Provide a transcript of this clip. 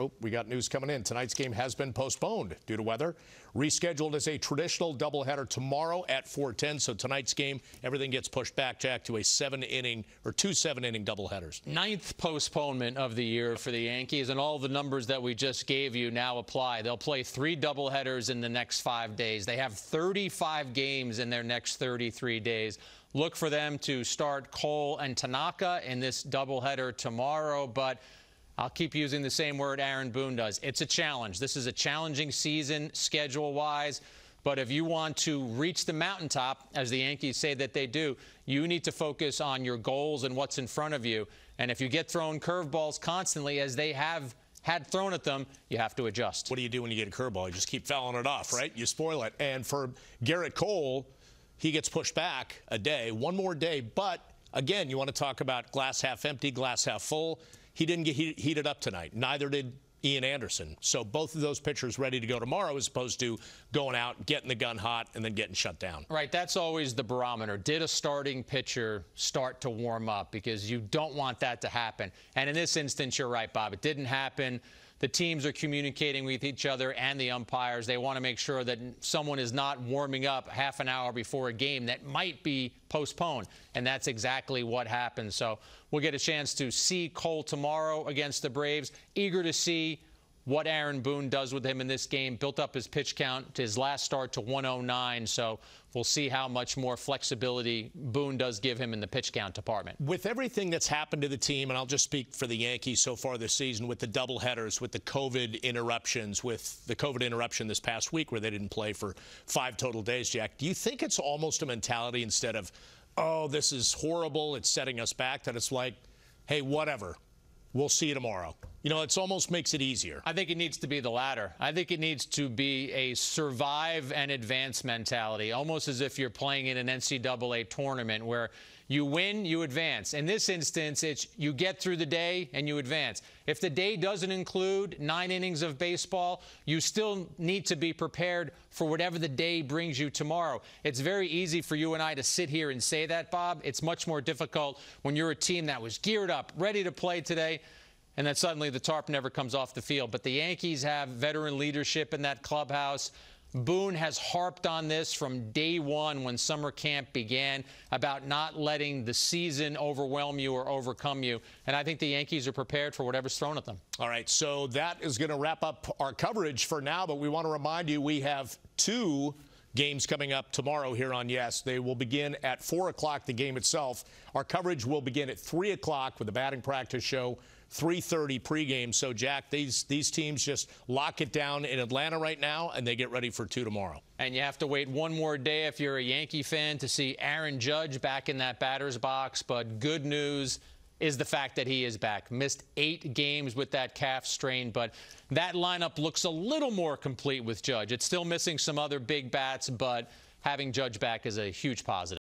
Oh, we got news coming in. Tonight's game has been postponed due to weather. Rescheduled as a traditional doubleheader tomorrow at 4:10. So tonight's game, everything gets pushed back, Jack, to a two seven-inning doubleheaders. Ninth postponement of the year for the Yankees, and all the numbers that we just gave you now apply. They'll play 3 doubleheaders in the next 5 days. They have 35 games in their next 33 days. Look for them to start Cole and Tanaka in this doubleheader tomorrow, but I'll keep using the same word Aaron Boone does. It's a challenge. This is a challenging season schedule-wise, but if you want to reach the mountaintop, as the Yankees say that they do, you need to focus on your goals and what's in front of you. And if you get thrown curveballs constantly, as they have had thrown at them, you have to adjust. What do you do when you get a curveball? You just keep fouling it off, right? You spoil it. And for Garrett Cole, he gets pushed back a day, one more day. But again, you want to talk about glass half empty, glass half full. He didn't get heated up tonight. Neither did Ian Anderson. So both of those pitchers ready to go tomorrow, as opposed to going out, getting the gun hot, and then getting shut down. Right. That's always the barometer. Did a starting pitcher start to warm up? Because you don't want that to happen. And in this instance, you're right, Bob. It didn't happen. The teams are communicating with each other and the umpires. They want to make sure that someone is not warming up half an hour before a game that might be postponed. And that's exactly what happened. So we'll get a chance to see Cole tomorrow against the Braves. Eager to see what Aaron Boone does with him in this game. Built up his pitch count to his last start to 109. So we'll see how much more flexibility Boone does give him in the pitch count department. With everything that's happened to the team, and I'll just speak for the Yankees so far this season, with the doubleheaders, with the COVID interruptions, with the COVID interruption this past week where they didn't play for 5 total days, Jack, do you think it's almost a mentality instead of, oh, this is horrible, it's setting us back, that it's like, hey, whatever, we'll see you tomorrow? You know, it almost makes it easier. I think it needs to be the latter. I think it needs to be a survive and advance mentality, almost as if you're playing in an NCAA tournament where you win, you advance. In this instance, it's you get through the day and you advance. If the day doesn't include 9 innings of baseball, you still need to be prepared for whatever the day brings you tomorrow. It's very easy for you and I to sit here and say that, Bob. It's much more difficult when you're a team that was geared up, ready to play today, and then suddenly the tarp never comes off the field. But the Yankees have veteran leadership in that clubhouse. Boone has harped on this from day one when summer camp began about not letting the season overwhelm you or overcome you. And I think the Yankees are prepared for whatever's thrown at them. All right, so that is going to wrap up our coverage for now. But we want to remind you we have 2 games coming up tomorrow here on YES. They will begin at 4 o'clock, the game itself. Our coverage will begin at 3 o'clock with the batting practice show. 3:30 pregame. So, Jack, these teams just lock it down in Atlanta right now, and they get ready for 2 tomorrow. And you have to wait one more day if you're a Yankee fan to see Aaron Judge back in that batter's box. But good news is the fact that he is back. Missed 8 games with that calf strain, but that lineup looks a little more complete with Judge. It's still missing some other big bats, but having Judge back is a huge positive.